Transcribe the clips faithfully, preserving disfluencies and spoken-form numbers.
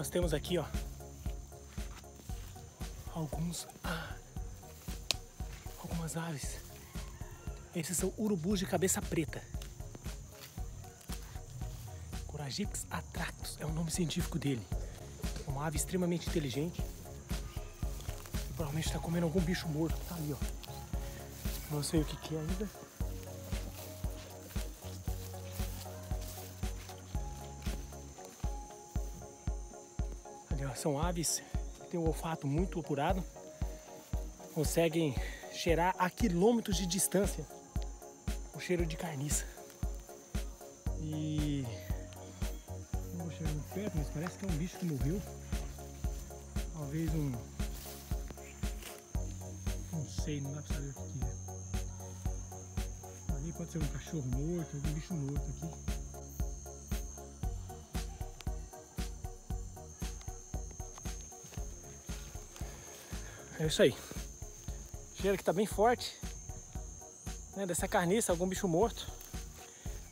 nós temos aqui, ó, alguns, ah, algumas aves. Esses são urubus de cabeça preta. Coragyps atratus é o nome científico dele. É uma ave extremamente inteligente. E provavelmente está comendo algum bicho morto que tá ali, ó. Não sei o que que é ainda. Ali, ó, são aves que têm um olfato muito apurado. Conseguem cheirar a quilômetros de distância o cheiro de carniça. E... não vou chegar muito perto, mas parece que é um bicho que morreu. Talvez um... não sei, não dá pra saber o que é. Ali pode ser um cachorro morto, algum bicho morto aqui. É isso aí. Cheiro que tá bem forte, né, dessa carniça, algum bicho morto.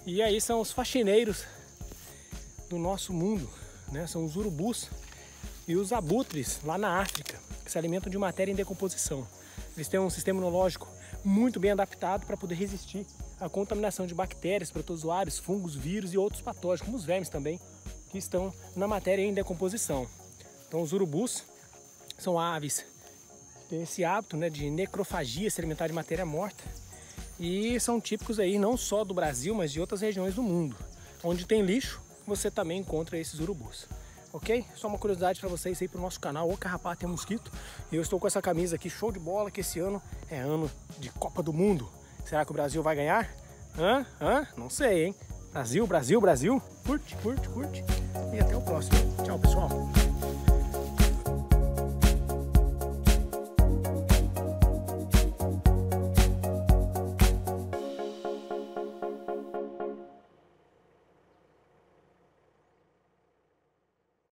E aí são os faxineiros do nosso mundo, né? São os urubus e os abutres lá na África, que se alimentam de matéria em decomposição. Eles têm um sistema imunológico muito bem adaptado para poder resistir à contaminação de bactérias, protozoários, fungos, vírus e outros patógenos, como os vermes também, que estão na matéria em decomposição. Então os urubus são aves que têm esse hábito, né, de necrofagia, se alimentar de matéria morta, e são típicos aí não só do Brasil, mas de outras regiões do mundo. Onde tem lixo, você também encontra esses urubus. Ok? Só uma curiosidade para vocês aí, para o nosso canal O Carrapata é Mosquito. E eu estou com essa camisa aqui show de bola, que esse ano é ano de Copa do Mundo. Será que o Brasil vai ganhar? Hã? Hã? Não sei, hein? Brasil, Brasil, Brasil. Curte, curte, curte. E até o próximo. Tchau, pessoal.